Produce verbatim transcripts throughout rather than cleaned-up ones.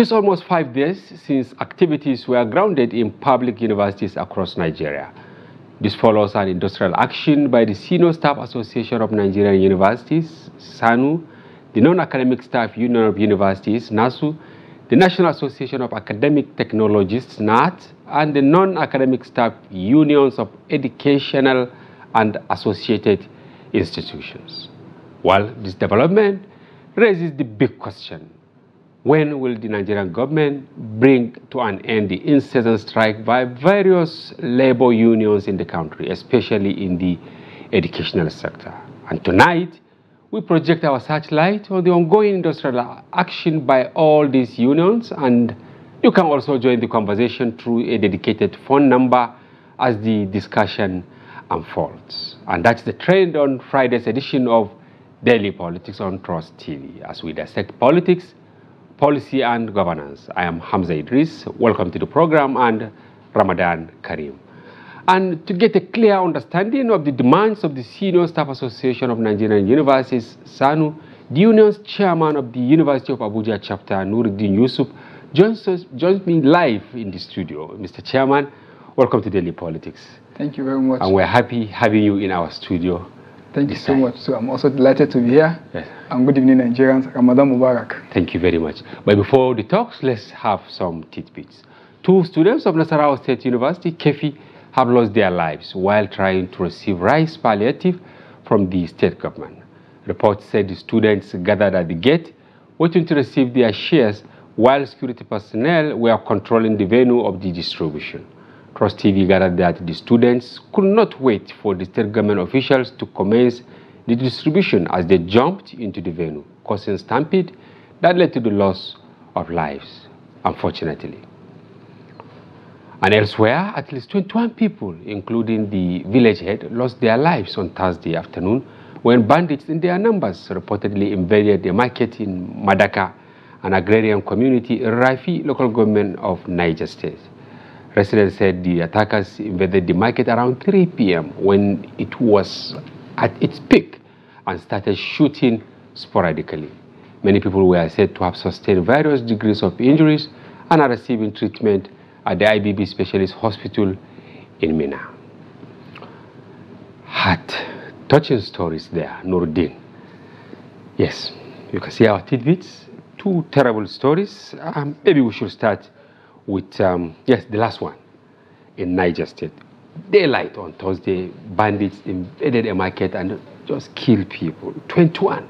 It is almost five days since activities were grounded in public universities across Nigeria. This follows an industrial action by the Senior Staff Association of Nigerian Universities, SANU, the Non-Academic Staff Union of Universities, NASU, the National Association of Academic Technologists, N A T, and the Non-Academic Staff Unions of Educational and Associated Institutions. While this development raises the big question, when will the Nigerian government bring to an end the incessant strike by various labor unions in the country, especially in the educational sector? And tonight, we project our searchlight on the ongoing industrial action by all these unions, and you can also join the conversation through a dedicated phone number as the discussion unfolds. And that's the trend on Friday's edition of Daily Politics on TrustTV, as we dissect politics, policy and governance. I am Hamza Idris. Welcome to the program and Ramadan Kareem. And to get a clear understanding of the demands of the Senior Staff Association of Nigerian Universities, SANU, the union's chairman of the University of Abuja chapter, Nurudeen Yusuf, joins, us, joins me live in the studio. Mister Chairman, welcome to Daily Politics. Thank you very much. And we're happy having you in our studio. Thank you so much. So I'm also delighted to be here. Yes. And good evening, Nigerians. Ramadan Mubarak. Thank you very much. But before the talks, let's have some tidbits. Two students of Nasarawa State University, Keffi, have lost their lives while trying to receive rice palliative from the state government. Reports said the students gathered at the gate, waiting to receive their shares while security personnel were controlling the venue of the distribution. TrustTV gathered that the students could not wait for the state government officials to commence the distribution as they jumped into the venue, causing stampede that led to the loss of lives, unfortunately. And elsewhere, at least twenty-one people, including the village head, lost their lives on Thursday afternoon when bandits in their numbers reportedly invaded a market in Madaka, an agrarian community in Rafi, local government of Niger State. Residents said the attackers invaded the market around three p m when it was at its peak and started shooting sporadically. Many people were said to have sustained various degrees of injuries and are receiving treatment at the I B B Specialist Hospital in Minna. Heart-touching stories there, Nurudeen. Yes, you can see our tidbits. Two terrible stories. Um, maybe we should start with, um, yes, the last one in Niger State. Daylight on Thursday, bandits invaded a market and just killed people, twenty-one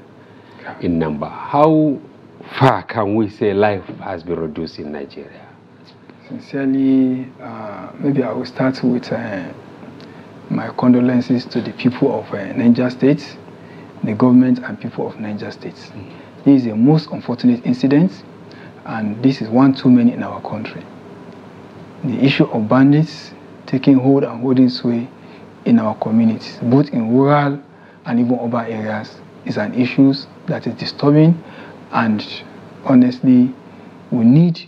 in number. How far can we say life has been reduced in Nigeria? Sincerely, uh, maybe I will start with uh, my condolences to the people of uh, Niger State, the government and people of Niger State. Mm. This is a most unfortunate incident, and this is one too many in our country. The issue of bandits taking hold and holding sway in our communities, both in rural and even urban areas, is an issue that is disturbing, and honestly, we need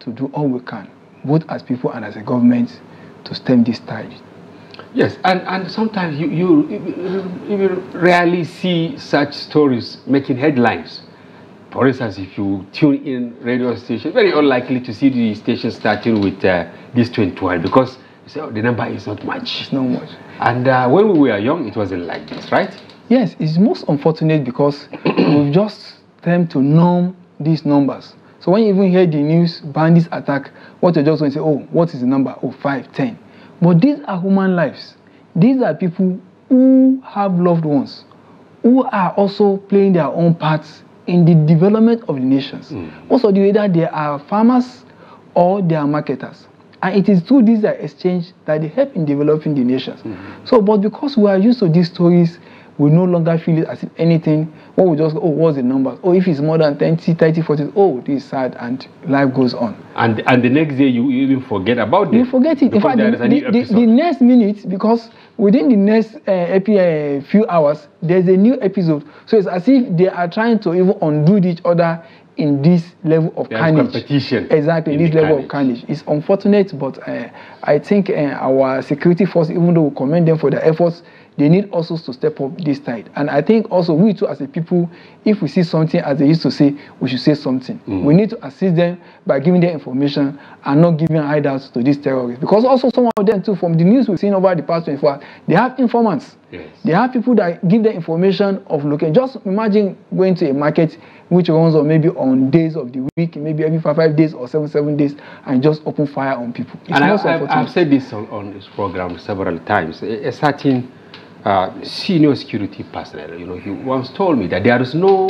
to do all we can, both as people and as a government, to stem this tide. Yes, and, and sometimes you, you, you rarely see such stories making headlines. For instance, if you tune in radio stations, very unlikely to see the station starting with uh, this twenty-one, because so the number is not much. It's not much. And uh, when we were young, it wasn't like this, right? Yes, it's most unfortunate because we've just tend to numb these numbers. So when you even hear the news, bandits attack, what you're just going to say, oh, what is the number? Oh, five, ten. But these are human lives. These are people who have loved ones, who are also playing their own parts in the development of the nations. Mm. Most of the either they are farmers or they are marketers. And it is through this exchange that they help in developing the nations. Mm-hmm. So, but because we are used to these stories, we no longer feel it as if anything, what we just, oh, what's the number? Oh, if it's more than twenty, thirty, forty, oh, this is sad, and life goes on. And and the next day, you even forget about it. You forget it. In fact, the, the, the, the next minute, because within the next uh, few hours, there's a new episode. So it's as if they are trying to even undo each other in this level of there carnage. Competition. Exactly, this level carnage. of carnage. It's unfortunate, but uh, I think uh, our security force, even though we commend them for their efforts, they need also to step up this side. And I think also we too as a people, if we see something, as they used to say, we should say something. Mm. We need to assist them by giving them information and not giving hideouts to these terrorists. Because also some of them too, from the news we've seen over the past twenty-four hours, they have informants. Yes. They have people that give them information of location. Just imagine going to a market which runs on maybe on days of the week, maybe every five, five days or seven, seven days, and just open fire on people. It's and I, I've, I've said this on, on this program several times. A, a certain uh, senior security personnel, you know, he once told me that there is no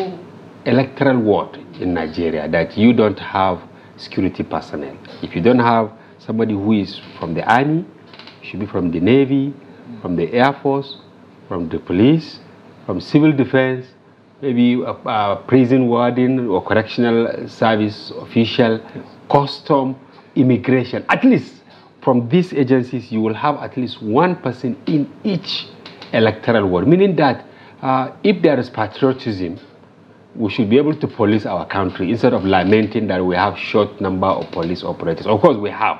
electoral ward in Nigeria that you don't have security personnel. If you don't have somebody who is from the army, should be from the navy, from the air force, from the police, from civil defense, maybe a, a prison warden or correctional service official, yes. Custom, immigration. At least from these agencies, you will have at least one person in each electoral ward, meaning that uh, if there is patriotism, we should be able to police our country instead of lamenting that we have short number of police operators. Of course, we have,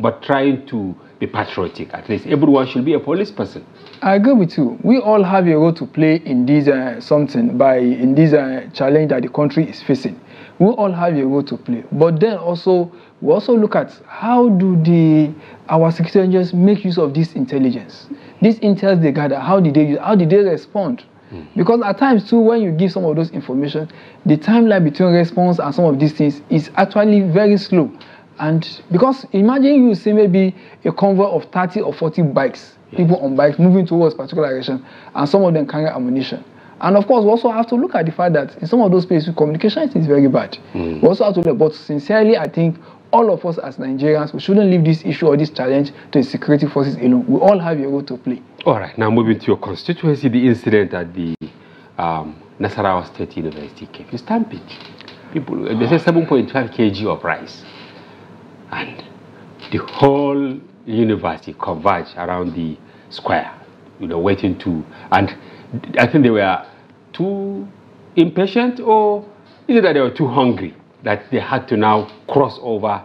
but trying to be patriotic. At least everyone should be a police person. I agree with you. We all have a role to play in this uh, something by in this uh, challenge that the country is facing. We all have a role to play, but then also we also look at how do the our security agents make use of this intelligence, this intel they gather. How did they use, how did they respond? Mm. Because at times too, when you give some of those information, the timeline between response and some of these things is actually very slow. And because imagine you see maybe a convoy of thirty or forty bikes, yes. People on bikes moving towards a particular direction, and some of them carry ammunition. And of course, we also have to look at the fact that in some of those places, communication is very bad. Mm. We also have to look, but sincerely, I think all of us as Nigerians, we shouldn't leave this issue or this challenge to the security forces alone. We all have a role to play. All right, now moving to your constituency, the incident at the um, Nasarawa State University, Keffi stampede. People, they say seven point five kilograms of rice. And the whole university converged around the square, you know, waiting to, and I think they were too impatient, or either that they were too hungry, that they had to now cross over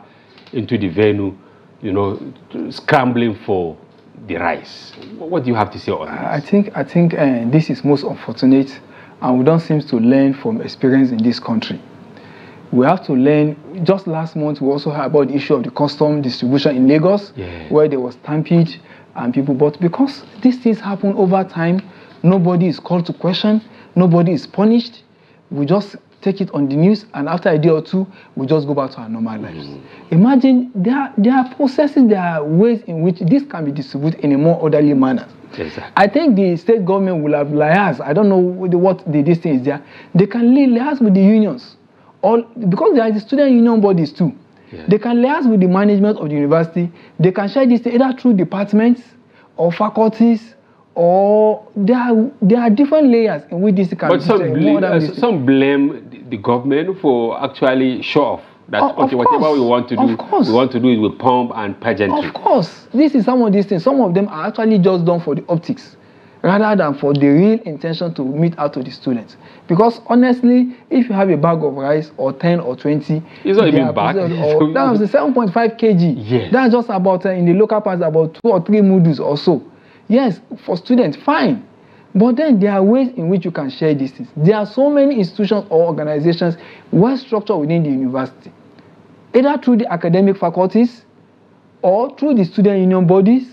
into the venue, you know, scrambling for the rice. What do you have to say on this? I think, I think uh, this is most unfortunate, and we don't seem to learn from experience in this country. We have to learn. Just last month, we also heard about the issue of the custom distribution in Lagos, yeah. Where there was stampede and people bought. Because these things happen over time, nobody is called to question, nobody is punished. We just take it on the news, and after a day or two, we just go back to our normal lives. Mm-hmm. Imagine there are, there are processes, there are ways in which this can be distributed in a more orderly manner. Exactly. I think the state government will have liaised. I don't know what the, this thing is there. They can liaise with the unions. All, because there are the student union bodies too. Yeah. They can liaise with the management of the university. They can share this either through departments or faculties, or there are, there are different layers in which this can but be some, bl uh, some blame the, the government for actually show off. That, of, okay, of whatever course. we want to do, we want to do it with pomp and pageantry. Of course. This is some of these things. Some of them are actually just done for the optics, rather than for the real intention to meet out to the students. Because honestly, if you have a bag of rice or ten or twenty, it's not even bag. That was the seven point five kilograms. Yes. That's just about, uh, in the local parts, about two or three modules or so. Yes, for students, fine. But then there are ways in which you can share these things. There are so many institutions or organizations well structured within the university, either through the academic faculties or through the student union bodies,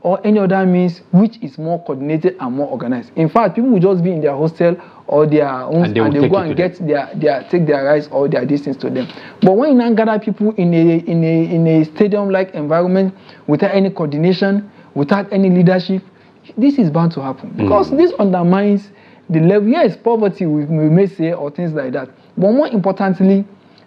or any other means which is more coordinated and more organized. In fact, people will just be in their hostel or their own, and they, and they go and get their, their take their rights or their distance to them. But when you now gather people in a in a in a stadium-like environment without any coordination, without any leadership, this is bound to happen. Because mm. this undermines the level. Yes, poverty we, we may say, or things like that. But more importantly,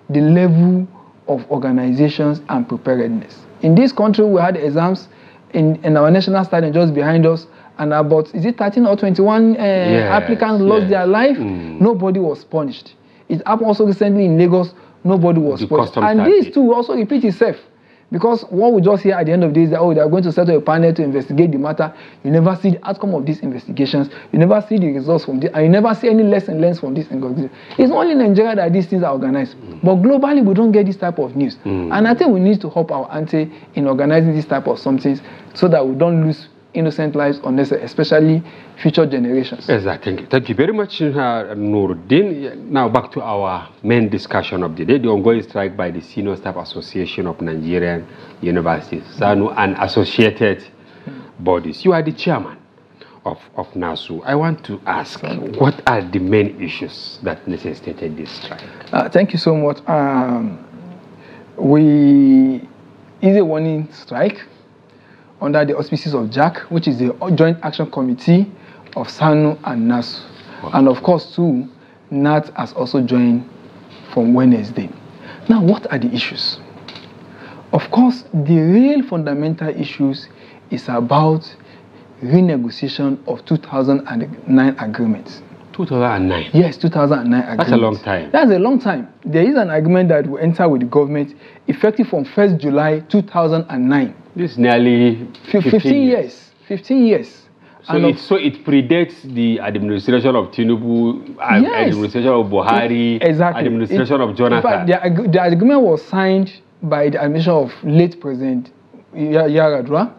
the level of organizations and preparedness. In this country, we had exams In, in our national stadium just behind us, and about, is it thirteen or twenty-one uh, yes, applicants lost yes. their life? Mm. Nobody was punished. It happened also recently in Lagos. Nobody was the punished. And target. This too will also repeat itself, because what we just hear at the end of this, that, oh, they are going to set up a panel to investigate the matter. You never see the outcome of these investigations. You never see the results from this, and you never see any lesson learned from this. It's only in Nigeria that these things are organized. Mm. But globally, we don't get this type of news. Mm. And I think we need to help our ante in organizing this type of something, so that we don't lose innocent lives unnecessary, especially future generations. Exactly. Thank you very much, uh, Nurudeen. Now back to our main discussion of the day, the ongoing strike by the Senior Staff Association of Nigerian Universities, SANU, and associated bodies. You are the chairman of, of NASU. I want to ask, what are the main issues that necessitated this strike? Uh, thank you so much. Um, we... is a warning strike under the auspices of J A C, which is the Joint Action Committee of SANU and NASU. Wow. And of course, too, N A T has also joined from Wednesday. Now, what are the issues? Of course, the real fundamental issues is about renegotiation of two thousand nine agreements. two thousand nine? Yes, two thousand nine agreement. That's a long time. That's a long time. There is an agreement that will enter with the government effective from first July two thousand nine. This is nearly fifteen, fifteen years. years. fifteen years. So it, so it predates the administration of Tinubu, yes, administration of Buhari, it, exactly. administration it, of Jonathan. In fact, the, the agreement was signed by the administration of late President Yar'Adua,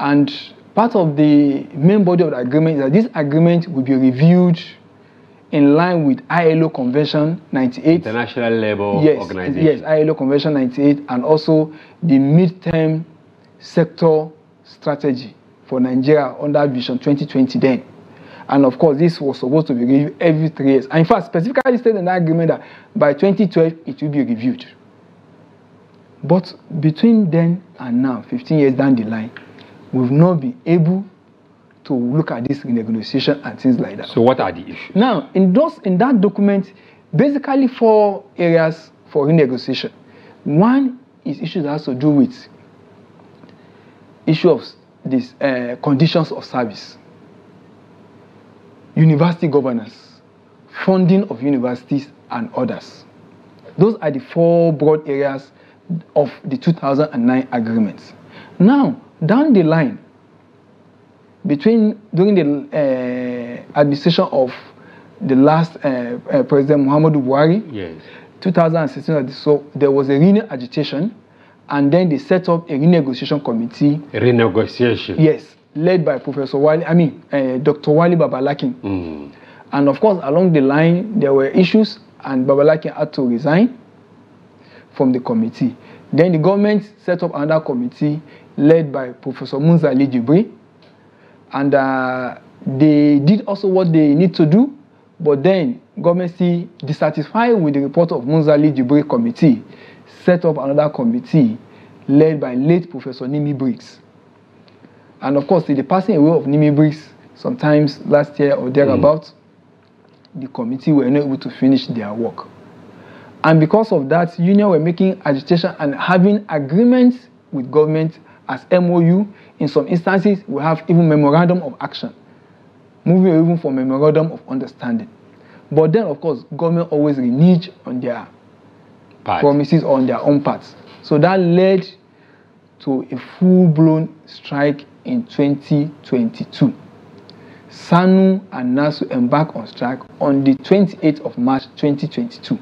and part of the main body of the agreement is that this agreement will be reviewed in line with I L O Convention ninety-eight. International Labour yes, Organization. Yes, I L O Convention ninety-eight, and also the midterm sector strategy for Nigeria under Vision twenty twenty then. And of course, this was supposed to be reviewed every three years. And in fact, specifically stated in that agreement that by twenty twelve, it will be reviewed. But between then and now, fifteen years down the line, we've not been able to look at this renegotiation and things like that. So what are the issues? Now, in, those, in that document, basically four areas for renegotiation. One is issues that has to do with issue of these uh, conditions of service, university governance, funding of universities, and others. Those are the four broad areas of the two thousand nine agreements. Now, down the line, between during the uh, administration of the last uh, uh, President Muhammadu Buhari, yes, two thousand sixteen, so there was a renewed agitation. And then they set up a renegotiation committee. A renegotiation? Yes, led by Professor Wale, I mean, uh, Doctor Wale Babalakin. Mm. And of course, along the line, there were issues, and Babalakin had to resign from the committee. Then the government set up another committee led by Professor Musa Ali Jibril. And uh, they did also what they need to do, but then government still dissatisfied with the report of Musa Ali Jibril committee, set up another committee led by late Professor Nimi Briggs. And of course, the passing away of Nimi Briggs sometimes last year or thereabouts, mm. the committee were not able to finish their work. And because of that, union were making agitation and having agreements with government as M O U. In some instances, we have even memorandum of action, moving even from memorandum of understanding. But then, of course, government always renege on their Part. promises on their own parts. So that led to a full-blown strike in twenty twenty-two. SANU and NASU embarked on strike on the twenty-eighth of March twenty twenty-two.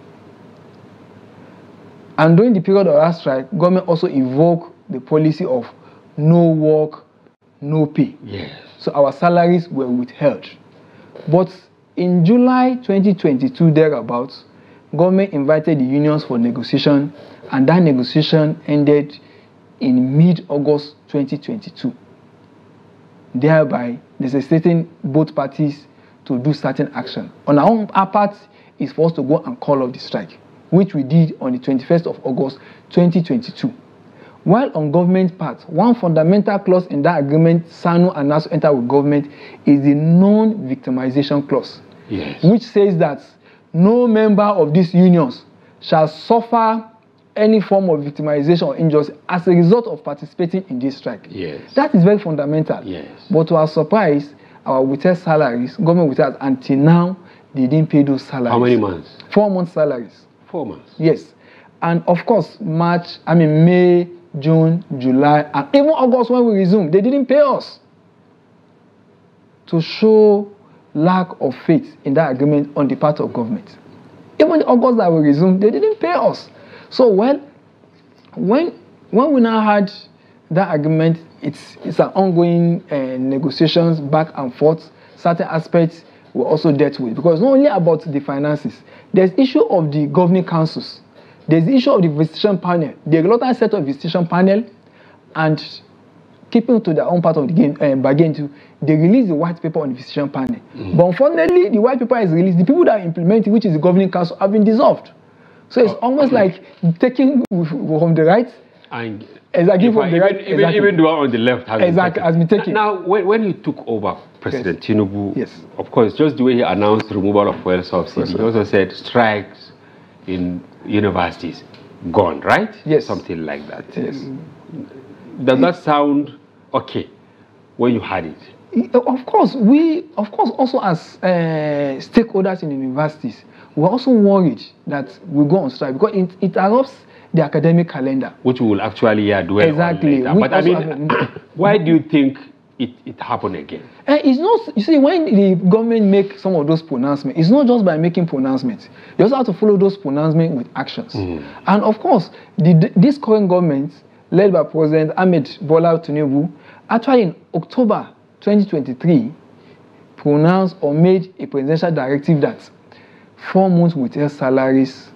And during the period of that strike, government also invoked the policy of no work, no pay. Yes. So our salaries were withheld. But in July twenty twenty-two, thereabouts, government invited the unions for negotiation, and that negotiation ended in mid August twenty twenty-two, thereby necessitating both parties to do certain action. On our own our part is for us to go and call off the strike, which we did on the twenty-first of August twenty twenty-two. While on government part, one fundamental clause in that agreement SANU and NASU enter with government is the non-victimization clause, yes, which says that no member of these unions shall suffer any form of victimization or injustice as a result of participating in this strike. Yes. That is very fundamental. Yes. But to our surprise, our withheld salaries, government withheld, until now, they didn't pay those salaries. How many months? Four months salaries. Four months? Yes. And of course, March, I mean May, June, July, and even August when we resumed, they didn't pay us. To show lack of faith in that agreement on the part of government. Even the August that we resumed, they didn't pay us. So well, when, when we now had that agreement it's it's an ongoing uh, negotiations back and forth. Certain aspects were also dealt with, because not only about the finances, there's issue of the governing councils, there's the issue of the visitation panel, the regulatory set of visitation panel, and keeping to their own part of the game, uh, bargain too, they release the white paper on the visitation panel. Mm-hmm. But unfortunately, the white paper is released, the people that are implementing, which is the governing council, have been dissolved. So it's oh, almost okay. like taking from the right, and exactly from I, the right, even, exactly. even the one on the left has exactly, been taken. Has been taken. Now, when, when you took over, President yes. Tinubu, yes. of course, just the way he announced the removal of oil subsidies, yes, he also said strikes in universities, gone, right? Yes. Something like that. Yes. Does it, that sound okay when you had it? Of course, we, of course, also as uh, stakeholders in universities, we're also worried that we go on strike, because it, it erupts the academic calendar, which we will actually uh, do exactly. But I mean, why do you think it, it happened again? Uh, it's not. You see, when the government make some of those pronouncements, it's not just by making pronouncements. You also have to follow those pronouncements with actions. Mm. And of course, the, this current government, led by President Ahmed Bola Tinubu, actually in October twenty twenty-three, pronounced or made a presidential directive that four months withheld salaries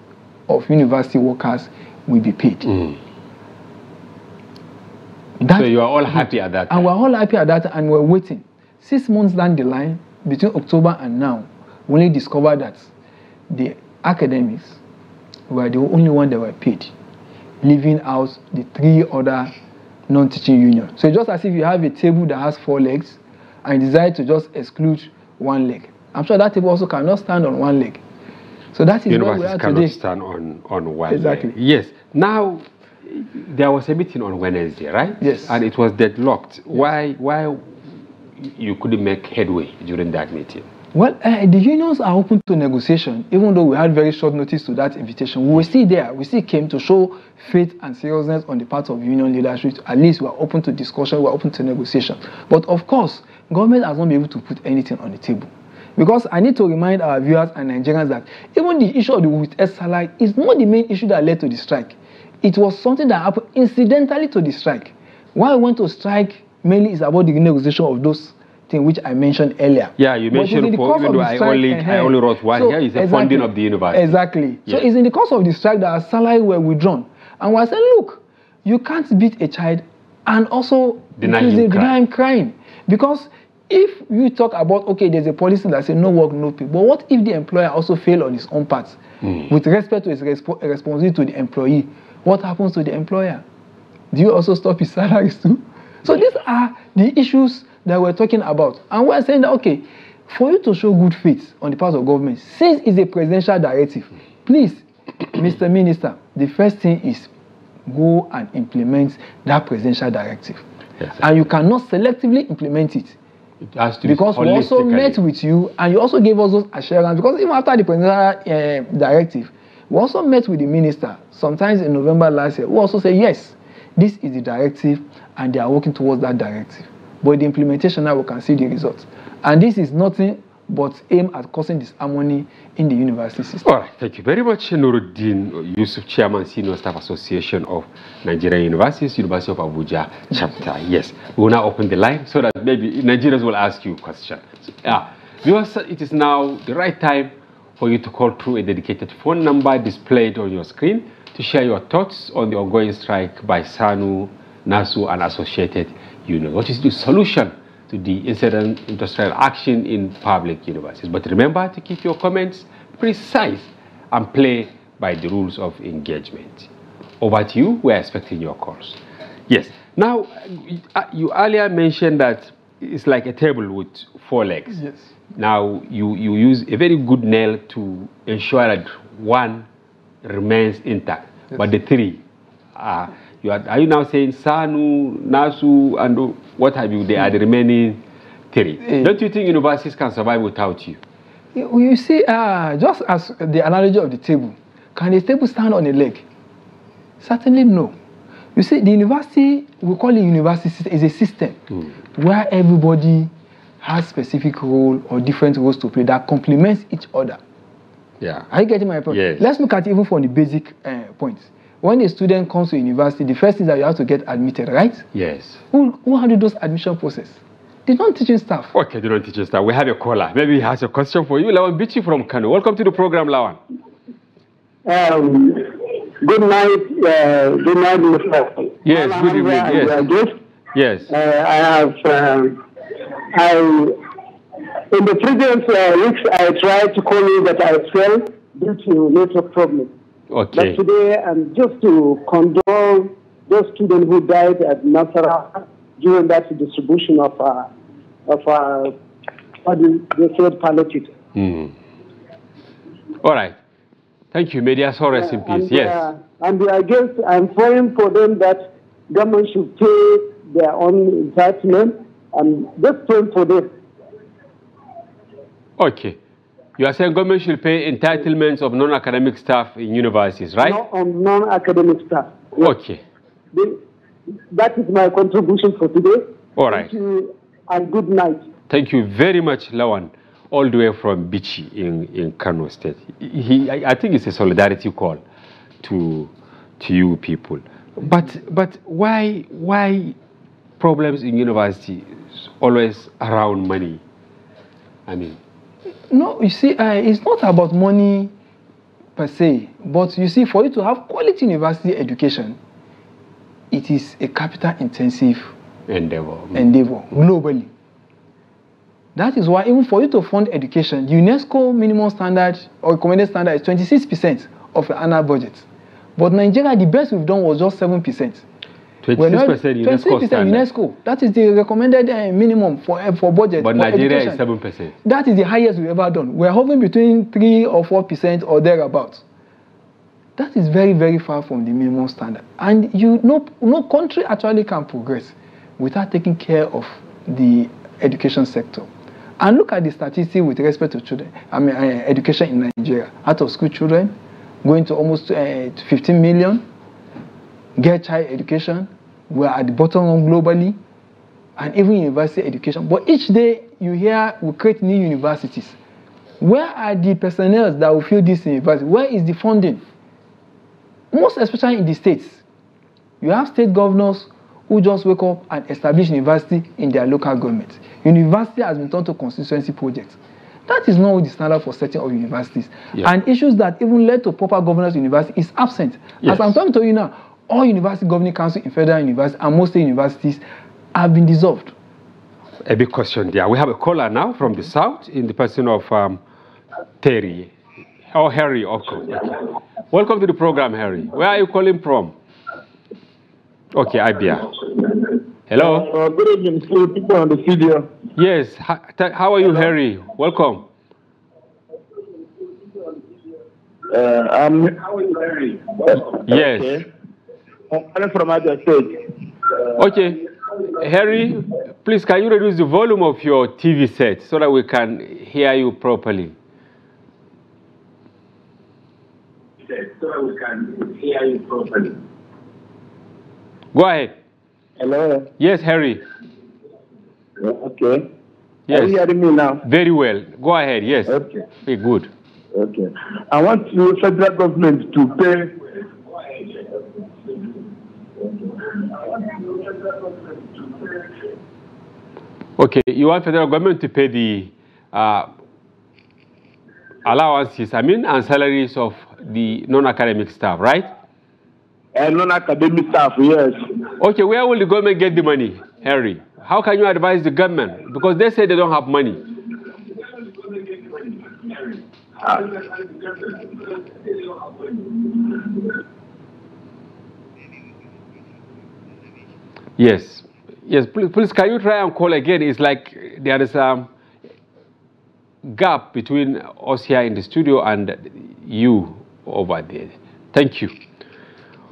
of university workers will be paid. Mm. That, so you are all happy at that time. And we're all happy at that time, and we're waiting. Six months down the line, between October and now, we only discovered that the academics were the only one that were paid, leaving out the three other non-teaching unions. So it's just as if you have a table that has four legs and decide to just exclude one leg. I'm sure that table also cannot stand on one leg. So that is where we are today. Universities cannot stand on, on one exactly. leg. Yes. Now, there was a meeting on Wednesday, right? Yes. And it was deadlocked. Yes. Why, why you couldn't make headway during that meeting? Well, uh, the unions are open to negotiation, even though we had very short notice to that invitation. We were still there. We still came to show faith and seriousness on the part of union leadership. At least we are open to discussion, we are open to negotiation. But of course, government has not been able to put anything on the table. Because I need to remind our viewers and Nigerians that even the issue of the withheld salary is not the main issue that led to the strike. It was something that happened incidentally to the strike. Why I went to strike mainly is about the negotiation of those things which I mentioned earlier. Yeah, you mentioned, for, even though I only, I only wrote one so, here, is the exactly, funding of the university. Exactly. Yeah. So it's in the course of the strike that our salary were withdrawn. And we said, look, you can't beat a child and also deny him crime. crime. Because if you talk about, okay, there's a policy that says no work, no pay, but what if the employer also fails on his own part mm. with respect to his resp responsibility to the employee? What happens to the employer? Do you also stop his salaries too? So these are the issues that we're talking about. And we're saying that, okay, for you to show good faith on the part of government, since it's a presidential directive, please, Mister Minister, the first thing is go and implement that presidential directive. Yes, and you cannot selectively implement it. It has to because be we also met with you, and you also gave us those assurances. Because even after the presidential uh, directive, we also met with the minister sometimes in November last year. We also said, yes, this is the directive, and they are working towards that directive. But the implementation now, we can see the results. And this is nothing but aimed at causing disharmony in the university system. All right, thank you very much, Nurudeen Yusuf, Chairman, Senior Staff Association of Nigerian Universities, University of Abuja Chapter. Yes, we will now open the line so that maybe Nigerians will ask you questions. So, yeah, viewers, it is now the right time for you to call through a dedicated phone number displayed on your screen to share your thoughts on the ongoing strike by SANU, NASU, and associated unions. What is the solution to the incident industrial action in public universities? But remember to keep your comments precise and play by the rules of engagement. Over to you, we're expecting your calls. Yes, now you earlier mentioned that it's like a table with four legs. Yes. Now you, you use a very good nail to ensure that one remains intact, yes. but the three are. You are, are you now saying SANU, NASU, and what have you? They are the remaining three. Uh, Don't you think universities can survive without you? You see, uh, just as the analogy of the table, can the table stand on a leg? Certainly no. You see, the university, we call it university, is a system mm. where everybody has specific role or different roles to play that complements each other. Yeah. Are you getting my point? Yes. Let's look at it even from the basic uh, points. when a student comes to university, the first thing that you have to get admitted, right? Yes. Who, who handled those admission process? They don't teach staff. Okay, they don't teach staff. We have your caller. Maybe he has a question for you. Lawan Bichi from Kano. Welcome to the program, Lawan. Um, good night, uh, good night, Mister Yes, Alhamza, good evening. Yes. Yes. Uh, I have, um, I, in the previous uh, weeks, I tried to call you, but I failed due to network problems. Okay. But today, and um, just to condole those students who died at Nasarawa during that distribution of uh, of uh, what they said politics. Mm. All right. Thank you. May their soul rest in peace. Yes. Uh, and I guess I'm praying for them that government should pay their own entitlement, and just praying for them. Okay. You are saying government should pay entitlements of non-academic staff in universities, right? No, on non-academic staff. Yes. Okay. The, that is my contribution for today. All right. Thank you and good night. Thank you very much, Lawan, all the way from Bichi in, in Kano State. He, I, I think it's a solidarity call to, to you people. But, but why, why problems in university always around money? I mean... No, you see, uh, it's not about money per se, but you see, for you to have quality university education, it is a capital-intensive endeavor. endeavor globally. That is why even for you to fund education, the UNESCO minimum standard or recommended standard is twenty-six percent of your annual budget. But Nigeria, the best we've done was just seven percent. twenty-six percent UNESCO standard. UNESCO. That is the recommended uh, minimum for, uh, for budget. But for Nigeria education is seven percent. That is the highest we've ever done. We're hovering between three or four percent or thereabouts. That is very, very far from the minimum standard. And you know, no country actually can progress without taking care of the education sector. And look at the statistics with respect to children, I mean, uh, education in Nigeria. Out of school children going to almost uh, fifteen million. Girl child education, we are at the bottom globally, and even university education. But each day you hear we create new universities. Where are the personnel that will fill this university? Where is the funding? Most especially in the states, you have state governors who just wake up and establish university in their local government. University has been turned to constituency projects. That is not the standard for setting of universities. Yeah. And issues that even led to proper governance university is absent. Yes. As I'm talking to you now, all university governing council in federal universities and most state universities have been dissolved. A big question there. We have a caller now from the south in the person of um, Terry. Oh, Harry, okay. okay. Welcome to the program, Harry. Where are you calling from? Okay, Abia. Hello. Uh, good evening to people on the studio. Yes. How, how are you, Hello. Harry? Welcome. Uh, I'm. How are you, Harry? Welcome. Yes. Okay. I'm calling from Abia State. Uh, okay, Harry, please can you reduce the volume of your T V set so that we can hear you properly? So that we can hear you properly. Go ahead. Hello. Yes, Harry. Okay. Yes. Are you hearing me now? Very well. Go ahead. Yes. Okay. Very good. Okay. I want the federal government to pay. Okay. You want federal government to pay the uh, allowances, I mean, and salaries of the non-academic staff, right? Uh, non-academic staff, yes. Okay, where will the government get the money, Harry? How can you advise the government? Because they say they don't have money. Uh, yes. Yes, please, please, can you try and call again? It's like there is um, gap between us here in the studio and you over there. Thank you.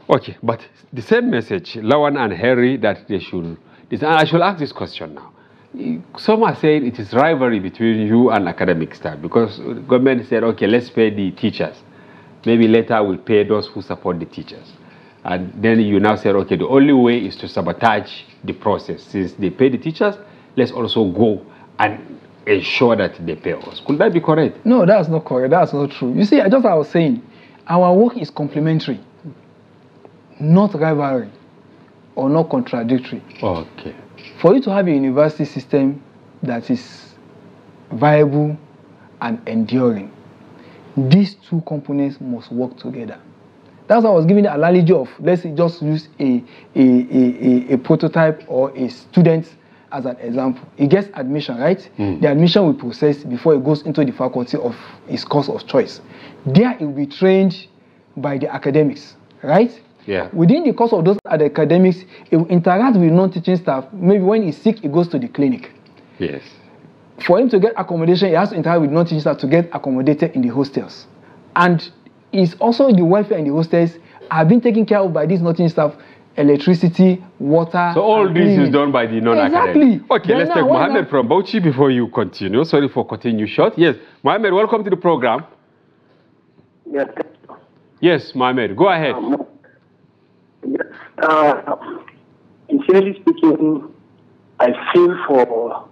Okay, but the same message, Lawan and Harry, that they should. This, and I should ask this question now. Some are saying it is rivalry between you and academic staff because the government said, okay, let's pay the teachers. Maybe later we'll pay those who support the teachers. And then you now said, okay, the only way is to sabotage the process. Since they pay the teachers, let's also go and ensure that they pay us. Could that be correct? No, that's not correct. That's not true. You see, just as I was saying, our work is complementary. not rivalry or not contradictory. Okay. For you to have a university system that is viable and enduring, these two components must work together. That's why I was giving the analogy of, let's just use a, a, a, a, a prototype or a student as an example. It gets admission, right? Mm. The admission will process before it goes into the faculty of its course of choice. There it will be trained by the academics, right? Yeah. Within the course of those academics, it will interact with non-teaching staff. Maybe when he's sick, it goes to the clinic. Yes. For him to get accommodation, he has to interact with non-teaching staff to get accommodated in the hostels. And it's also the welfare and the hostels have been taken care of by these non-teaching staff. Electricity, water. So all this cleaning is done by the non-academic. Exactly. Okay, then let's now, take Mohammed now? from Bauchi before you continue. Sorry for cutting you short. Yes, Mohammed, welcome to the program. Yes. Yes, Mohammed, go ahead. Um, yes. Uh, sincerely speaking, I feel for.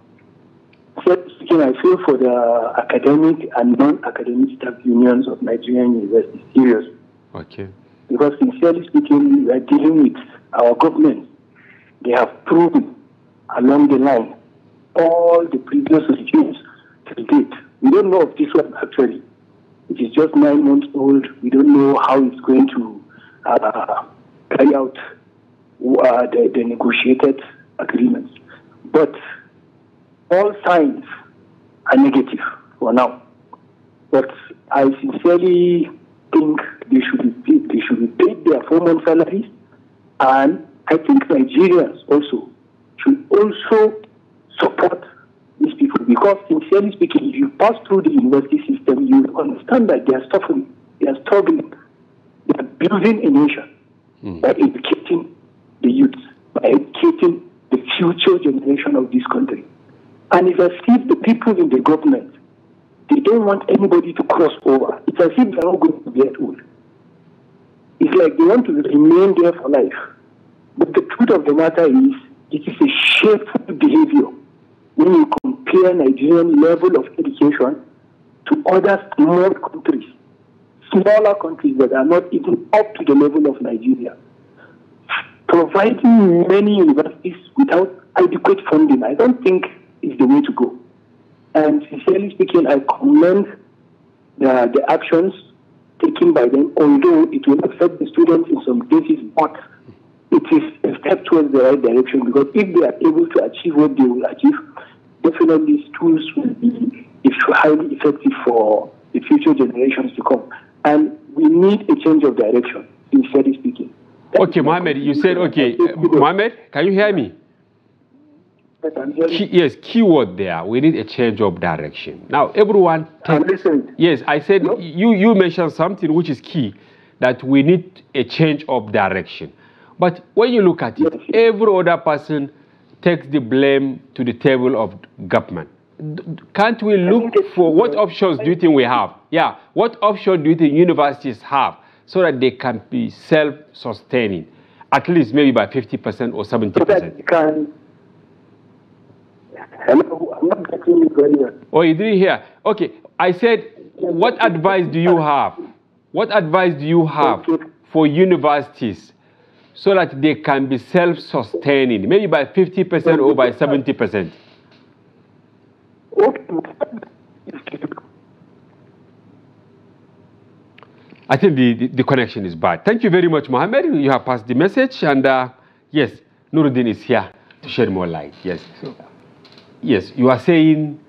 Speaking, I feel for the academic and non-academic staff unions of Nigerian universities. Serious. Okay. Because sincerely speaking, we are dealing with our government. They have proven along the line all the previous regimes to date. We don't know of this one actually. It is just nine months old. We don't know how it's going to uh, carry out uh, the, the negotiated agreements. But all signs are negative for now. But I sincerely think they should be paid, they should be paid their formal salaries, and I think Nigerians also should also support these people, because sincerely speaking, if you pass through the university system, you understand that they are suffering, they are struggling, they are building a nation mm. by educating the youth, by educating the future generation of this country. And it's as if the people in the government, they don't want anybody to cross over. It's as if they're not going to get old. It's like they want to remain there for life. But the truth of the matter is, it is a shameful behavior when you compare Nigerian level of education to other small countries, smaller countries that are not even up to the level of Nigeria. Providing many universities without adequate funding, I don't think is the way to go. And sincerely speaking, I commend the, the actions taken by them, although it will affect the students in some cases, but it is a step towards the right direction, because if they are able to achieve what they will achieve, definitely these tools will be highly effective for the future generations to come. And we need a change of direction, sincerely speaking. That okay, Mohammed, you said, okay, uh, Mohammed, can you hear me? Key, yes, keyword there. We need a change of direction. Now, everyone. I'm listening. Yes, I said no? you. You mentioned something which is key, that we need a change of direction. But when you look at it, yes, every other person takes the blame to the table of government. Can't we look for what options do you think we have? Yeah, what option do you think universities have so that they can be self-sustaining, at least maybe by fifty percent or seventy percent? Hello, I'm not getting you very well. Oh, you didn't hear. Okay, I said, what advice do you have? What advice do you have for universities so that they can be self-sustaining, maybe by fifty percent or by seventy percent? I think the, the, the connection is bad. Thank you very much, Mohammed. You have passed the message. And uh, yes, Nurudeen is here to shed more light. Yes. So, yes, you are saying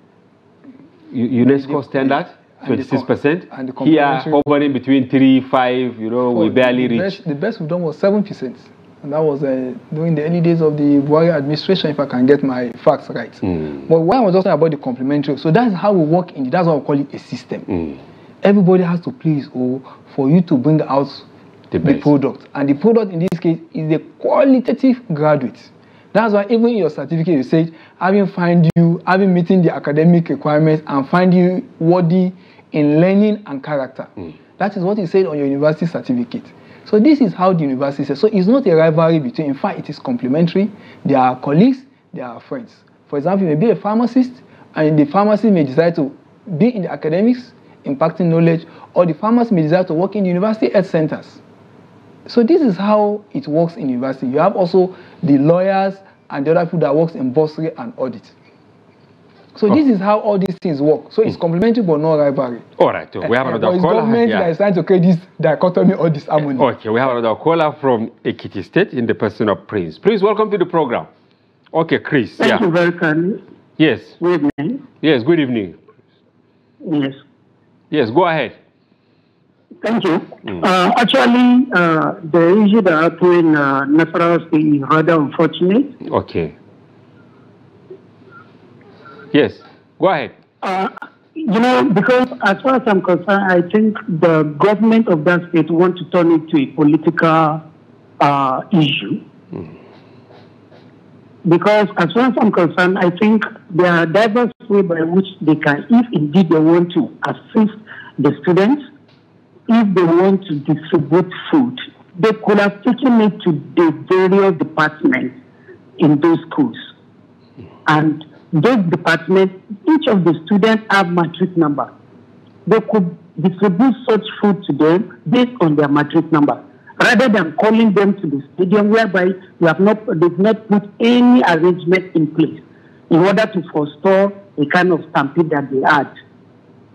UNESCO standard, twenty-six percent. And the here, hovering between three, five, you know, we barely reach. Best, the best we've done was seven percent. And that was uh, during the early days of the Buhari administration, if I can get my facts right. Mm. But why I was just talking about the complementary, so that's how we work in it. That's why we call it a system. Mm. Everybody has to play his role for you to bring out the, the product. And the product in this case is the qualitative graduate. That's why even in your certificate you say, having find you, having meeting the academic requirements and find you worthy in learning and character. Mm. That is what it said on your university certificate. So this is how the university says. So it's not a rivalry between, in fact it is complementary. They are colleagues, they are friends. For example, you may be a pharmacist and the pharmacist may decide to be in the academics, impacting knowledge, or the pharmacist may decide to work in the university health centers. So this is how it works in university. You have also the lawyers and the other people that works in bursary and audit. So oh. this is how all these things work. So it's mm. complementary but not rivalry. All right. So we have another uh, caller. government yeah. that is trying to create this dichotomy or this harmony. Okay. We have another caller from Ekiti State in the person of Prince. Please welcome to the program. Okay, Chris. Thank yeah. you very kindly. Yes. Good evening. Yes. Good evening. Yes. Yes. Go ahead. Thank you. Mm. Uh, actually, uh, the issue that happened in uh, Nasarawa State is rather unfortunate. Okay. Yes, go ahead. Uh, you know, because as far as I'm concerned, I think the government of that state wants to turn it to a political uh, issue. Mm. Because as far as I'm concerned, I think there are diverse ways by which they can, if indeed they want to assist the students, if they want to distribute food, they could have taken it to the various departments in those schools. Mm. And those departments, each of the students have matric number. They could distribute such food to them based on their matric number, rather than calling them to the stadium, whereby you have not, they've not put any arrangement in place in order to forestall a kind of stampede that they had.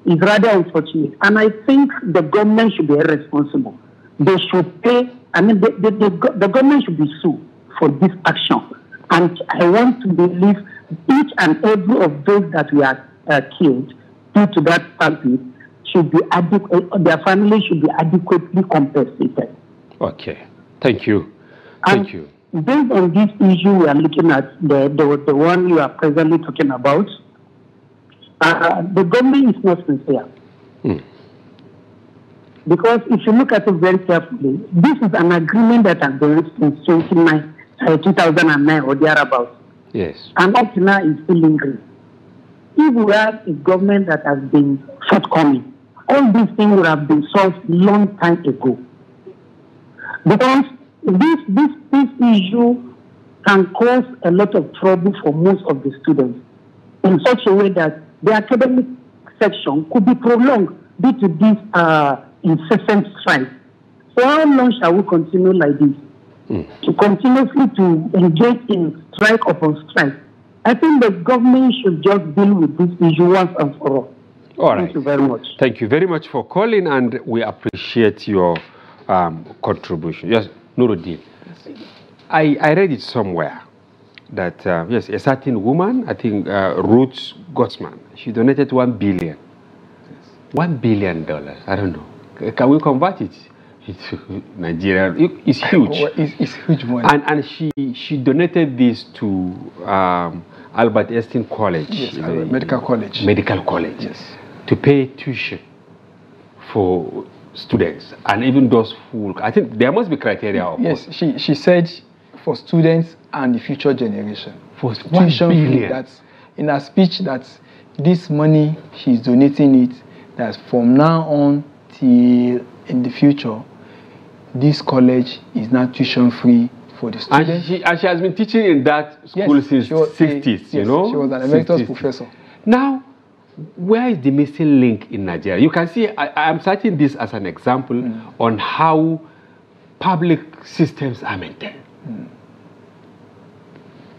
It's rather unfortunate. And I think the government should be responsible. They should pay, I mean, the, the, the, the government should be sued for this action. And I want to believe each and every of those that we are uh, killed due to that stampede should be adequate, their families should be adequately compensated. Okay, thank you. Thank and you. Based on this issue we are looking at, the, the, the one you are presently talking about, uh, the government is not sincere. Mm. Because if you look at it very carefully, this is an agreement that has been reached in two thousand nine or thereabouts. Yes. And up to now, it's still lingering. If we have a government that has been shortcoming, all these things would have been solved long time ago. Because this, this, this issue can cause a lot of trouble for most of the students in such a way that the academic section could be prolonged due to this uh, incessant strife. So how long shall we continue like this? Mm. To continuously to engage in strike upon strike. I think the government should just deal with this issue once and for all. All right. Thank you very much. Thank you very much for calling, and we appreciate your um, contribution. Yes, Nurudeen. I, I read it somewhere that, uh, yes, a certain woman, I think uh, Ruth Gotsman, she donated one billion. Yes. One billion dollars. I don't know. Can we convert it? Nigeria, it's huge. It's, it's huge money. And, and she, she donated this to um, Albert Einstein College. Yes, uh, Medical College. Medical College. Yes. To pay tuition for students and even those who, I think there must be criteria. Of yes, course. She, she said for students and the future generation. For tuition, that's in her speech, that this money, she's donating it, that from now on till in the future, this college is now tuition free for the students. And she, and she has been teaching in that school yes, since the sixties, a, yes, you know? She was an emeritus professor. Now, where is the missing link in Nigeria? You can see, I am citing this as an example mm. on how public systems are maintained. Mm.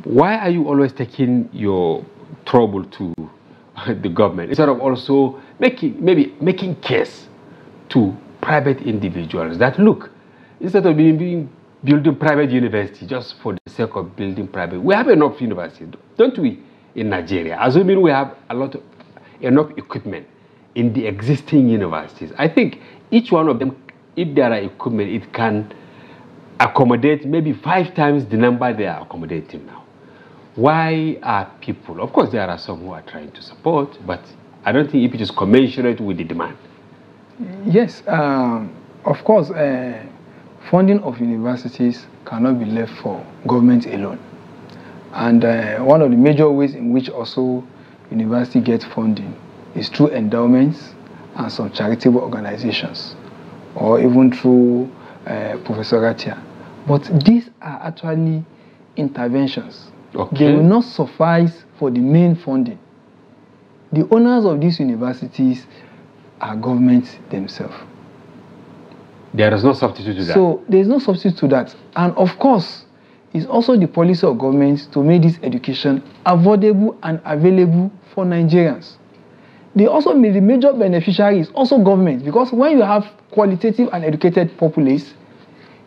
Why are you always taking your trouble to the government instead of also making, maybe making case to private individuals that look, instead of being, being building private university just for the sake of building private, we have enough university, don't we, in Nigeria? Assuming we have a lot of enough equipment in the existing universities, I think each one of them, if there are equipment, it can accommodate maybe five times the number they are accommodating now. Why are people, of course there are some who are trying to support, but I don't think if it is commensurate with the demand. Yes, um, of course, uh, funding of universities cannot be left for government alone. And uh, one of the major ways in which also university gets funding is through endowments and some charitable organizations, or even through uh, professoratia. But these are actually interventions. Okay. They will not suffice for the main funding. The owners of these universities are governments themselves. There is no substitute to that. So there is no substitute to that. And of course, it's also the policy of governments to make this education affordable and available for Nigerians. They also made the major beneficiary is also government, because when you have qualitative and educated populace,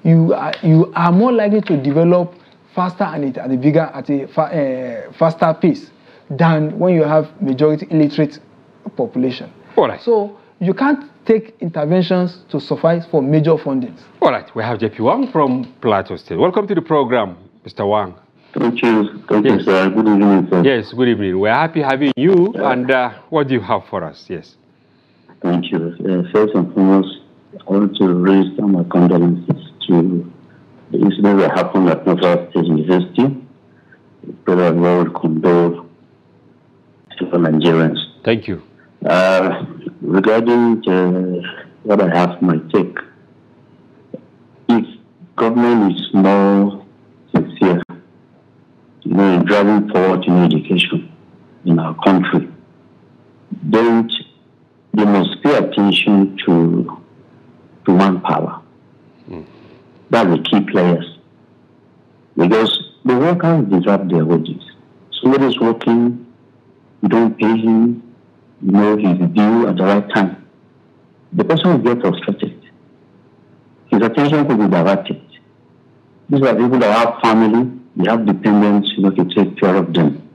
you are, you are more likely to develop faster and at a bigger, at a fa uh, faster pace than when you have majority illiterate population. All right. So you can't take interventions to suffice for major fundings. All right. We have J P Wang from Plateau State. Welcome to the program, Mister Wang. Thank you. Thank yes. you, sir. Good evening, sir. Yes, good evening. We're happy having you, yeah. and uh, what do you have for us? Yes. Thank you. Uh, first and foremost, I want to raise my condolences to the incident that happened at Nasarawa State University. Brother and Lord condole to the Nigerians. Thank you. Uh, regarding the, what I have my take, if government is more sincere, you know, driving forward in education in our country, don't they must pay attention to to manpower. Mm. That's the key players. Because the workers deserve their wages. Somebody's working, you don't pay him, you know he's due at the right time. The person will get frustrated. His attention could be diverted. These are people that have family, they have dependents, you know, to take care of them.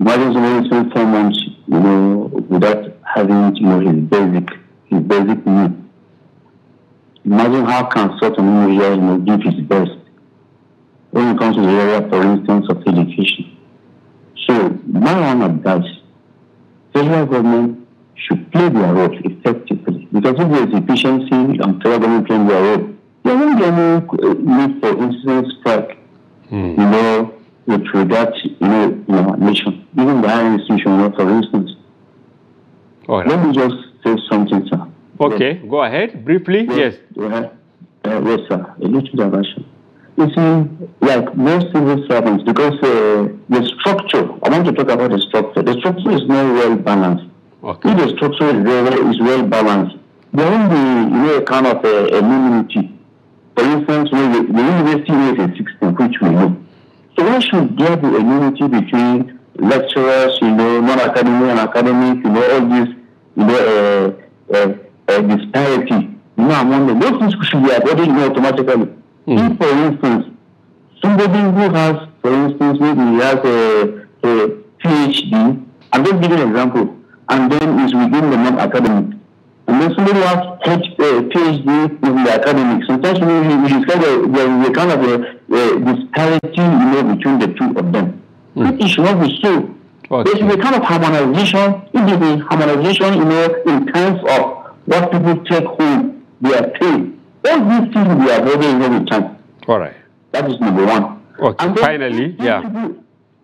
Imagine somebody spend four months, you know, without having, you know, his basic, his basic need. Imagine how can certain individual, you know, give his best when it comes to the area, for instance, of education. So my own advice, federal government should play their role effectively, because if there is efficiency and federal government playing their role, there won't be any need for incident strike. Mm. You know, with regard, you know, you know, nation, even the higher institution, you know, for instance. Right. Let me just say something, sir. Okay, yes. Go ahead briefly. Yes. Yes, uh, yes sir. A little diversion. You see, like most civil servants, because uh, the structure, I want to talk about the structure. The structure is not well balanced. Okay. If the structure is well, is well balanced, there will be, you know, kind of a, a unity. For instance, when the, the university is sixteen, which we know. So why should there be a unity between lecturers, you know, non-academic and academic, you know, all these, you know, uh, uh, Uh, disparity, you know, among them. Those things should be avoided, you know, automatically. Mm. If, for instance, somebody who has, for instance, maybe he has a, a PhD, I'm just giving an example, and then is within the non-academic. And then somebody who has a PhD in the academic. Sometimes we discover there is a kind of a, a disparity, you know, between the two of them. Mm. It should not be so. Okay. There is a kind of harmonization. It is a harmonization, you know, in terms of what people take home, they are paid. All these things we are avoiding every time. All right. That is number one. Okay. And finally, yeah. People,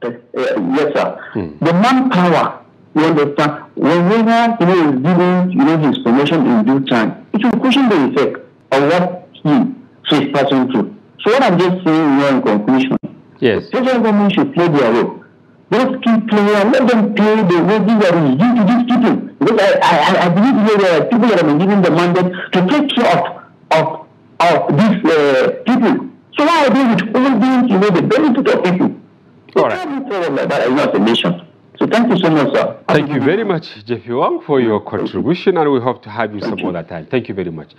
uh, uh, yes, sir. Hmm. The manpower, you understand, whenever you know, is giving, you know, his information in due time, it will question the effect of what he is passing through. So what I'm just saying here in conclusion, yes, federal government should play their role. Those key players, let them pay the wages that is due to these people. Because I, I, I believe there are people that have been given the mandate to take care of, of, of these uh, people. So why are they withholding, you know, the benefit of people? So all right. Like that, not a nation. So thank you so much, sir. Thank you very much, J P Wang, for your contribution, and we hope to have you thank some you. other time. Thank you very much.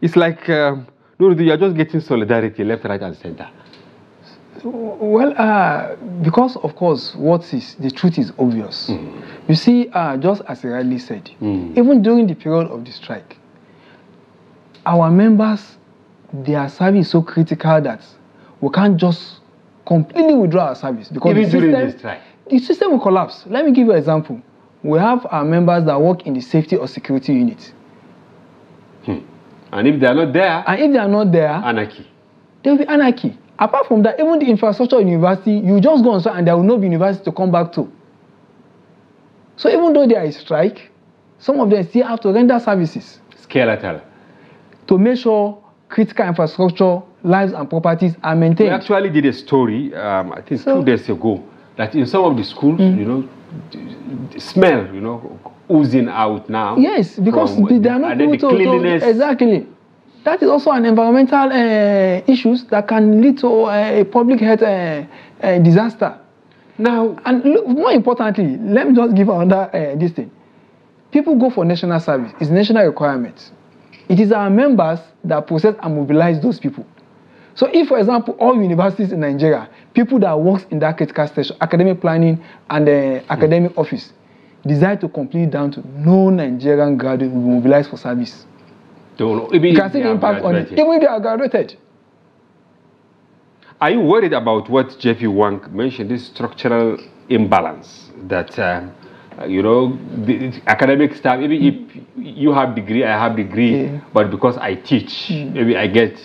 It's like, um, Nurudeen, you're just getting solidarity left, right, and center. Well, uh, because of course, what is the truth is obvious. Mm. You see, uh, just as I rightly said, mm. even during the period of the strike, our members, their service is so critical that we can't just completely withdraw our service, because even the system, during the strike, the system will collapse. Let me give you an example. We have our members that work in the safety or security unit, hmm. and if they are not there, and if they are not there, anarchy. There will be anarchy. Apart from that, even the infrastructure university, you just go on strike and there will not be university to come back to. So even though there is strike, some of them still have to render services. Skeletal. To make sure critical infrastructure, lives and properties are maintained. We actually did a story, um, I think so, two days ago, that in some of the schools, mm-hmm. you know, the smell, you know, oozing out now. Yes, because they are not able to, to... Exactly. That is also an environmental uh, issues that can lead to uh, a public health uh, uh, disaster. Now, and look, more importantly, let me just give another uh, this thing. People go for national service. It's national requirement. It is our members that process and mobilize those people. So if, for example, all universities in Nigeria, people that works in that critical station, academic planning and the uh, academic mm. office, decide to complete down to no Nigerian graduate will be mobilized for service. Don't know. You can see the impact on it, even if they are graduated. Are you worried about what J P Wang mentioned, this structural imbalance that, uh, you know, the academic staff, maybe if you have degree, I have degree, yeah. but because I teach, mm. maybe I get,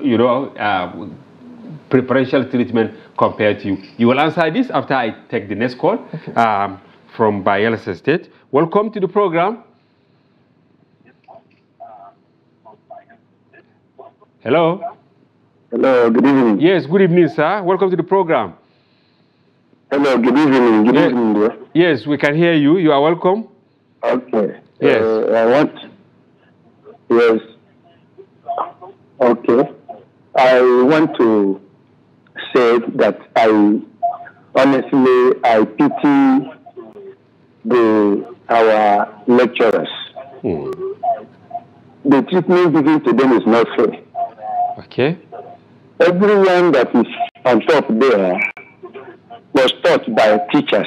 you know, uh, preferential treatment compared to you. You will answer this after I take the next call okay. um, from Bayelsa State. Welcome to the program. Hello. Hello, good evening. Yes, good evening, sir. Welcome to the program. Hello, good evening. Good yes. evening, dear. Yes, we can hear you. You are welcome. Okay. Yes. Uh, I want. Yes. Okay. I want to say that I honestly I pity the our lecturers. Hmm. The treatment given to them is not fair. Okay. Everyone that is on top there was taught by teachers.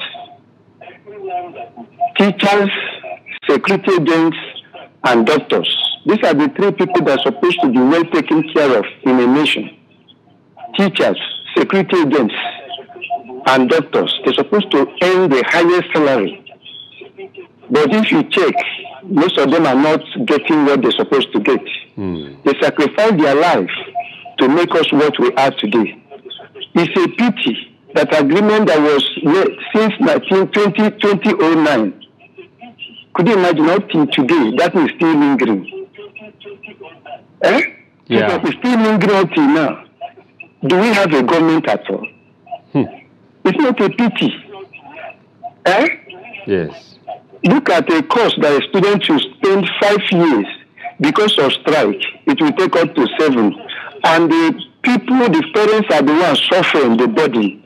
Teachers, security gangs, and doctors. These are the three people that are supposed to be well taken care of in a nation. Teachers, security gangs, and doctors. They're supposed to earn the highest salary. But if you check, most of them are not getting what they're supposed to get. Mm. They sacrifice their life to make us what we are today. It's a pity that agreement that was made since nineteen twenty, two thousand nine, could you imagine how till today that is still lingering? Eh? Yeah. That is still lingering until now. Do we have a government at all? Hmm. It's not a pity. Eh? Yes. Look at a course that a student should spend five years because of strike. It will take up to seven. And the people, the parents are the ones suffering the burden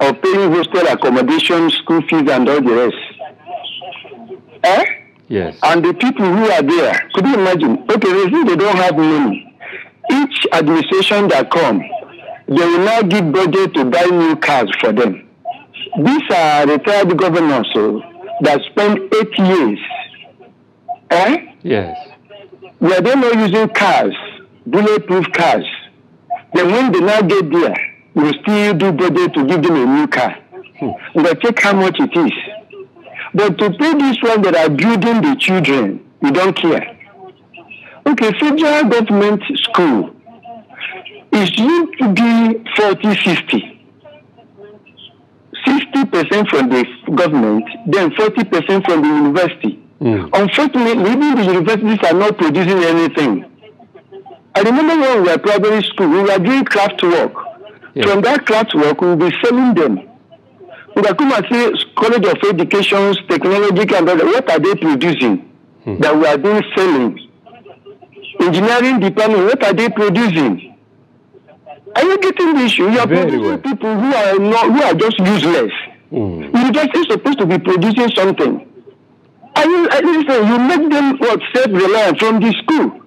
of paying hostel accommodation, school fees, and all the rest. Eh? Yes. And the people who are there, could you imagine? Okay, they don't have money. Each administration that comes, they will now give budget to buy new cars for them. These are retired governors so, that spend eight years. Eh? Yes. Were they not using cars, bulletproof cars? Then when they now get there, we still do better to give them a new car. Hmm. But check how much it is. But to pay this one that are building the children, we don't care. Okay, federal government school is used to be forty sixty. sixty percent from the government, then forty percent from the university. Mm. Unfortunately, even the universities are not producing anything. I remember when we were primary school, we were doing craft work. Yeah. From that craft work, we will be selling them. We will come and say, College of Education, Technology, and other, what are they producing hmm. that we are doing selling? Engineering department, what are they producing? Are you getting the issue? You are Very producing well. people who are, not, who are just useless. Mm. University is supposed to be producing something. I mean, I mean, so you make them what self-reliant from the school.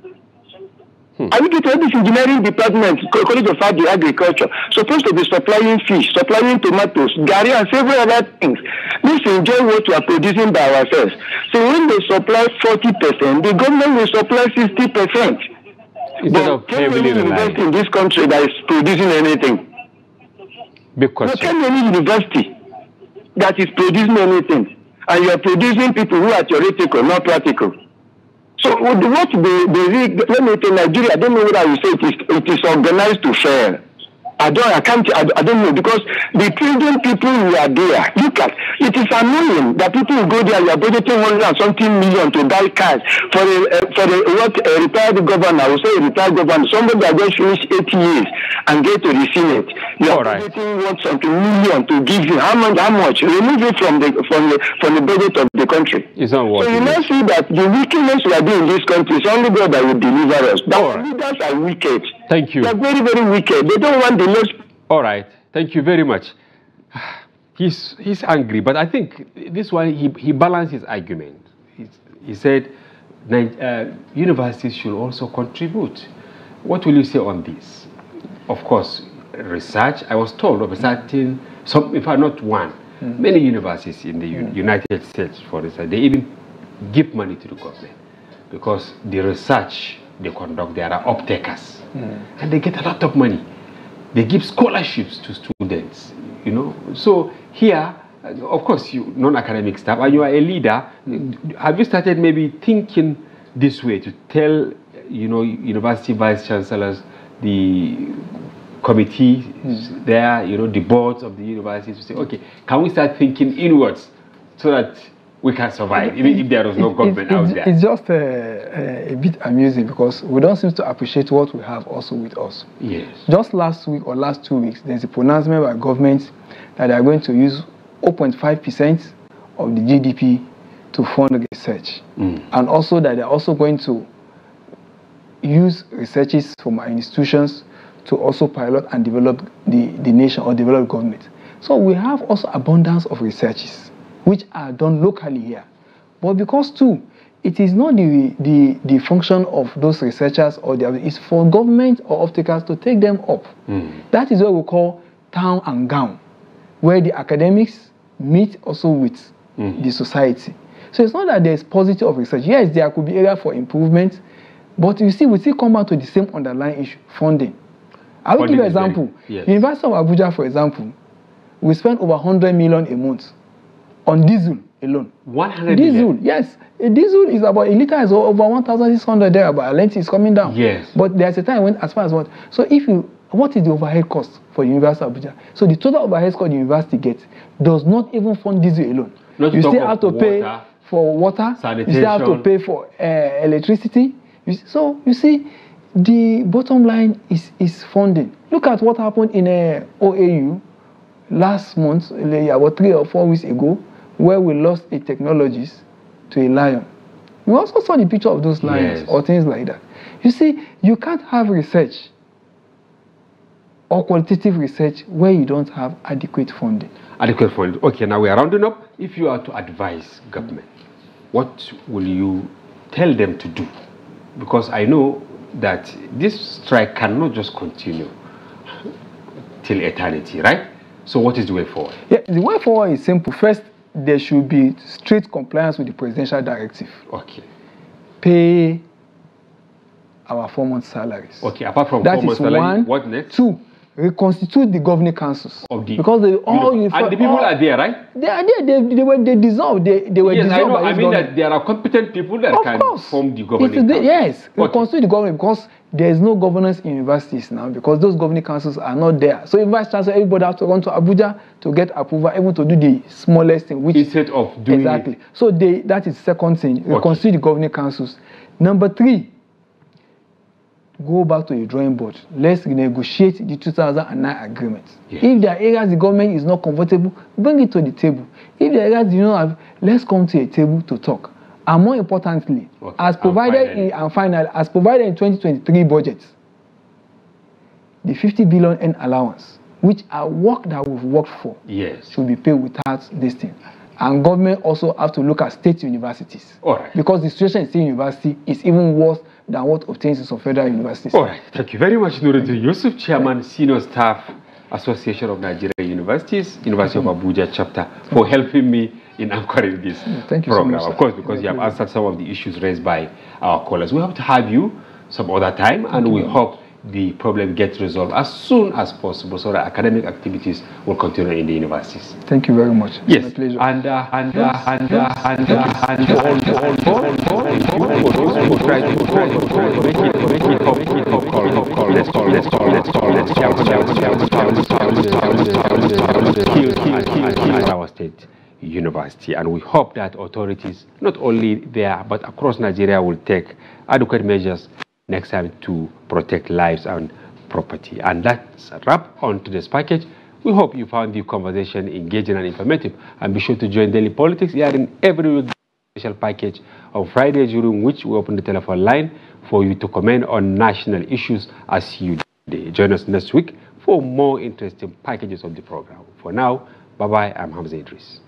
Hmm. I mean, to all this engineering department, College of Agriculture, supposed to be supplying fish, supplying tomatoes, gari, and several other things. Let's enjoy what we are producing by ourselves. So when they supply forty percent, the government will supply sixty percent. But can any university in this country that is producing anything? Because can any university that is producing anything? And you are producing people who are theoretical, not practical. So what the, the let me tell Nigeria, I don't know whether you say it is, it is organized to fail. I don't, I can't, I, I don't know, because the children people who are there, look at, it is annoying that people who go there, you are budgeting one hundred and something million to buy cars for a, uh, for a, what, a retired governor, I will say a retired governor, somebody that just finished eighty years and get to the Senate. You All are right. budgeting what something million to give you. How much? How much? Remove it from the from the from the budget of the country. It's not working. So you now see that the wickedness we are doing in this country is only God that will deliver us. But leaders right. are wicked. Thank you. They are very very wicked. They don't want the less. All right. Thank you very much. He's he's angry, but I think this one he he balanced his argument. He, he said, uh, universities should also contribute. What will you say on this? Of course, research. I was told of a certain, some, in fact, not one, mm. many universities in the mm. United States, for instance, they even give money to the government because the research they conduct, there are uptakers, mm. and they get a lot of money. They give scholarships to students. You know, so here, of course, you non-academic staff, and you are a leader. Have you started maybe thinking this way to tell, you know, university vice chancellors, the committee mm. there, you know, the boards of the universities to say, okay, can we start thinking inwards so that we can survive, it, even it, if there was no it, government it, out there? It's just uh, a bit amusing because we don't seem to appreciate what we have also with us. Yes. Just last week or last two weeks, there's a pronouncement by government that they are going to use zero point five percent of the G D P to fund research. Mm. And also that they're also going to use researches from our institutions to also pilot and develop the, the nation or develop government. So we have also abundance of researches which are done locally here. But because too, it is not the, the, the function of those researchers or the, it's for government or off-takers to take them up. Mm. That is what we call town and gown, where the academics meet also with mm. the society. So it's not that there's positive of research. Yes, there could be area for improvement, but you see, we still come back to the same underlying issue, funding. I will give you an example. Very, yes. University of Abuja, for example, we spend over one hundred million a month on diesel alone. one hundred diesel, million? Yes. A diesel is about, a liter is over one thousand six hundred there, but a length is coming down. Yes. But there's a time when, as far as what? So if you, what is the overhead cost for University of Abuja? So the total overhead cost the university gets does not even fund diesel alone. Not you still have to water, pay for water, sanitation. You still have to pay for uh, electricity. You see, so you see, the bottom line is, is funding. Look at what happened in uh, O A U last month, about three or four weeks ago, where we lost a technologist to a lion. We also saw the picture of those lions yes. or things like that. You see, you can't have research or qualitative research where you don't have adequate funding. Adequate funding. Okay, now we are rounding up. If you are to advise government, what will you tell them to do? Because I know that this strike cannot just continue till eternity, right? So what is the way forward? Yeah, the way forward is simple. First, there should be strict compliance with the presidential directive. Okay. Pay our four month salaries. Okay, apart from that four months salary, one, what next? Two, reconstitute the governing councils. Of the, because they all... You know, and the people all, are there, right? They are there. They, they were they dissolved. They, they were yes, dissolved I know. I mean government. That there are competent people that of can course. Form the governing council. Yes, okay. Reconstitute the government because there is no governance in universities now because those governing councils are not there. So if vice chancellor, everybody has to run to Abuja to get approval, even to do the smallest thing. Which Instead of doing Exactly. It. So they, that is second thing. Reconstitute okay. the governing councils. Number three, go back to the drawing board. Let's renegotiate the two thousand nine agreement. Yes. If there are areas the government is not comfortable, bring it to the table. If there are areas you don't have, let's come to a table to talk. And more importantly, okay. as provided and finally. In, and final, as provided in twenty twenty-three budgets, the fifty billion N allowance, which are work that we've worked for, yes. should be paid without this thing. And government also have to look at state universities. All right. Because the situation in state university is even worse than what obtains in some federal universities. All right. Thank you very much, Nurudeen Yusuf, Chairman, Senior Staff Association of Nigeria Universities, University mm-hmm. of Abuja Chapter, for helping me in anchoring this Thank you program. So much, of course, because yeah, you have please. answered some of the issues raised by our callers. We hope to have you some other time, Thank and we you. hope the problem gets resolved as soon as possible so that academic activities will continue in the universities. Thank you very much. Yes. My pleasure. And uh, and uh, and uh, and uh, and all all all all University, and we hope that authorities not only there but across Nigeria will take adequate measures next time to protect lives and property. And that's a wrap on today's package. We hope you found the conversation engaging and informative. And be sure to join Daily Politics here in every week special package on Friday, during which we open the telephone line for you to comment on national issues as you do. Join us next week for more interesting packages of the program. For now, bye-bye. I'm Hamza Idris.